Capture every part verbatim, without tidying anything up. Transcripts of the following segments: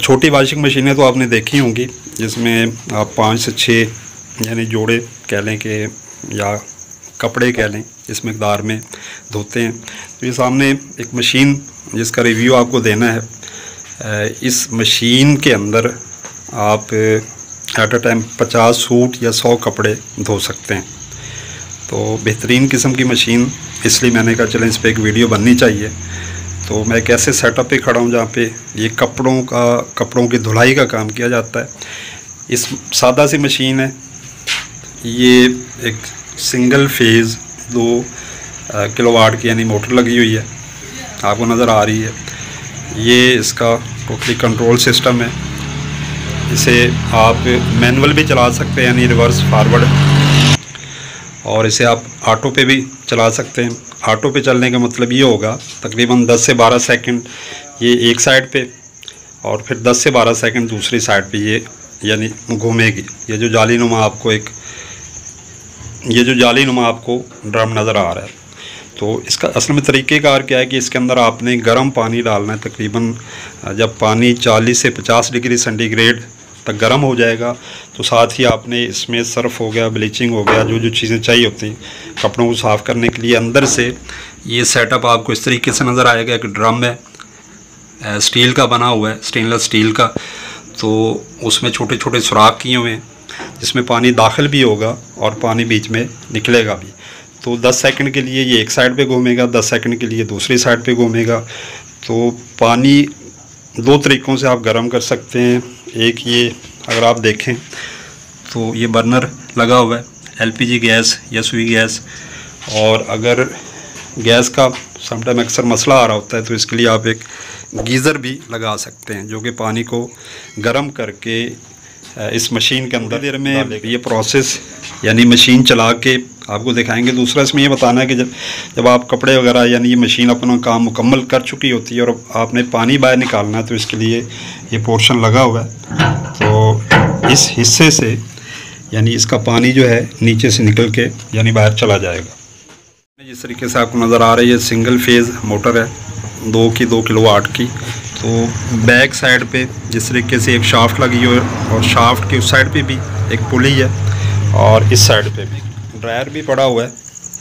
छोटी वाशिंग मशीनें तो आपने देखी होंगी जिसमें आप पाँच से छः यानी जोड़े कह लें कि या कपड़े कह लें इस मकदार में धोते हैं। तो ये सामने एक मशीन जिसका रिव्यू आपको देना है, इस मशीन के अंदर आप एट अ टाइम पचास सूट या सौ कपड़े धो सकते हैं। तो बेहतरीन किस्म की मशीन, इसलिए मैंने कहा चलें इस पर एक वीडियो बननी चाहिए। तो मैं कैसे सेटअप पे खड़ा हूँ जहाँ पे ये कपड़ों का कपड़ों की धुलाई का काम किया जाता है। इस सादा सी मशीन है, ये एक सिंगल फेज़ दो किलोवाट की यानी मोटर लगी हुई है, आपको नज़र आ रही है। ये इसका टोटली कंट्रोल सिस्टम है, इसे आप मैनुअल भी चला सकते हैं यानी रिवर्स फारवर्ड, और इसे आप ऑटो पे भी चला सकते हैं। ऑटो पे चलने का मतलब ये होगा तकरीबन दस से बारह सेकंड ये एक साइड पे और फिर दस से बारह सेकंड दूसरी साइड पे ये यानी घूमेगी। ये जो जाली नुमा आपको एक ये जो जाली नुमा आपको ड्रम नज़र आ रहा है, तो इसका असल में तरीक़ेकार क्या है कि इसके अंदर आपने गर्म पानी डालना है। तकरीबन जब पानी चालीस से पचास डिग्री सेंटीग्रेड तक गर्म हो जाएगा तो साथ ही आपने इसमें सर्फ हो गया, ब्लीचिंग हो गया, जो जो चीज़ें चाहिए होती हैं कपड़ों को साफ़ करने के लिए। अंदर से ये सेटअप आपको इस तरीके से नज़र आएगा, एक ड्रम है, स्टील का बना हुआ है, स्टेनलेस स्टील का, तो उसमें छोटे छोटे सुराख किए हुए हैं जिसमें पानी दाखिल भी होगा और पानी बीच में निकलेगा भी। तो दस सेकंड के लिए ये एक साइड पे घूमेगा, दस सेकंड के लिए दूसरी साइड पे घूमेगा। तो पानी दो तरीक़ों से आप गर्म कर सकते हैं। एक ये अगर आप देखें तो ये बर्नर लगा हुआ है, एलपीजी गैस या सुई गैस, और अगर गैस का समटाइम अक्सर मसला आ रहा होता है तो इसके लिए आप एक गीज़र भी लगा सकते हैं जो कि पानी को गर्म करके इस मशीन के अंदर देर में ये प्रोसेस यानी मशीन चला के आपको दिखाएंगे। दूसरा इसमें ये बताना है कि जब जब आप कपड़े वगैरह यानी ये मशीन अपना काम मुकम्मल कर चुकी होती है और आपने पानी बाहर निकालना है तो इसके लिए ये पोर्शन लगा हुआ है, तो इस हिस्से से यानी इसका पानी जो है नीचे से निकल के यानी बाहर चला जाएगा। जिस तरीके से आपको नज़र आ रही है सिंगल फेज़ मोटर है, दो की दो किलो वाट की। तो बैक साइड पे जिस तरीके से एक शाफ्ट लगी हुई है और शाफ्ट की उस साइड पे भी एक पुली है और इस साइड पे भी ड्रायर भी पड़ा हुआ है।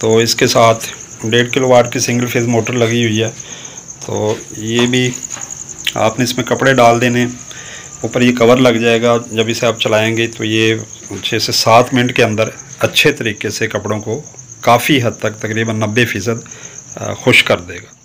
तो इसके साथ डेढ़ किलो वाट की सिंगल फेज़ मोटर लगी हुई है, तो ये भी आपने इसमें कपड़े डाल देने, ऊपर ये कवर लग जाएगा, जब इसे आप चलाएंगे तो ये छः से सात मिनट के अंदर अच्छे तरीके से कपड़ों को काफ़ी हद तक तकरीबन नब्बे फ़ीसद खुश कर देगा।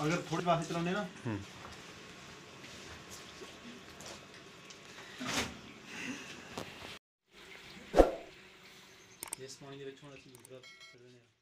अगर थोड़ी बाहर चलाने ना ये स्पॉइल ये छोटा सी दूसरा चलाने।